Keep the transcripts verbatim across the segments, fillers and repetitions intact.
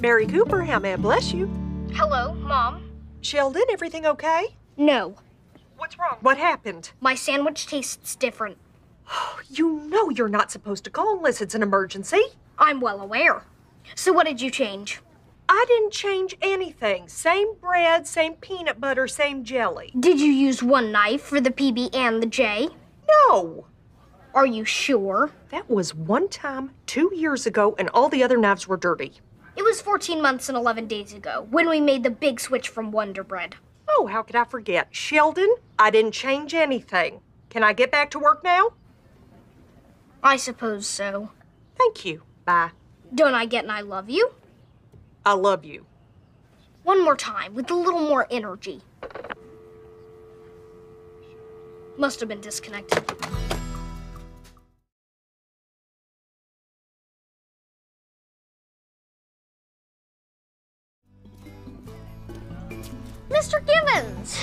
Mary Cooper, how may I bless you? Hello, Mom. Sheldon, everything okay? No. What's wrong? What happened? My sandwich tastes different. You know you're not supposed to call unless it's an emergency. I'm well aware. So what did you change? I didn't change anything. Same bread, same peanut butter, same jelly. Did you use one knife for the P B and the J? No. Are you sure? That was one time two years ago, and all the other knives were dirty. It was fourteen months and eleven days ago when we made the big switch from Wonder Bread. Oh, how could I forget? Sheldon, I didn't change anything. Can I get back to work now? I suppose so. Thank you. Bye. Don't I get an I love you? I love you. One more time, with a little more energy. Must have been disconnected. Mister Givens!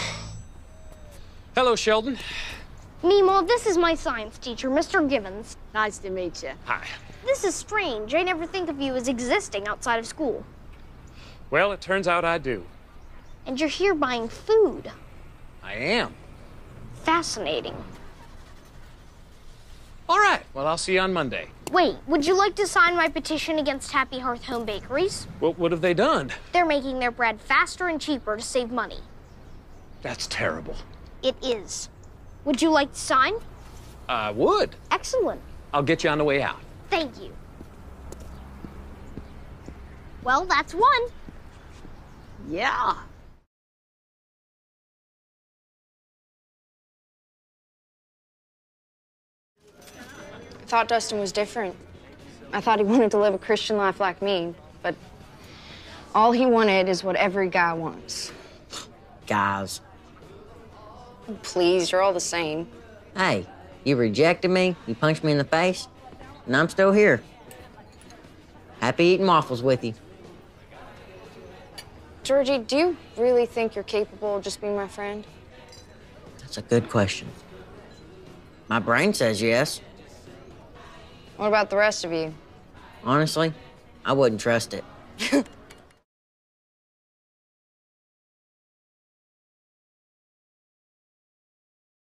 Hello, Sheldon. Nemo, this is my science teacher, Mister Givens. Nice to meet you. Hi. This is strange. I never think of you as existing outside of school. Well, it turns out I do. And you're here buying food. I am. Fascinating. All right. Well, I'll see you on Monday. Wait, would you like to sign my petition against Happy Hearth Home Bakeries? Well, what have they done? They're making their bread faster and cheaper to save money. That's terrible. It is. Would you like to sign? I would. Excellent. I'll get you on the way out. Thank you. Well, that's one. Yeah. I thought Dustin was different. I thought he wanted to live a Christian life like me, but all he wanted is what every guy wants. Guys. Oh, please, you're all the same. Hey, you rejected me, you punched me in the face, and I'm still here. Happy eating waffles with you. Georgie, do you really think you're capable of just being my friend? That's a good question. My brain says yes. What about the rest of you? Honestly, I wouldn't trust it.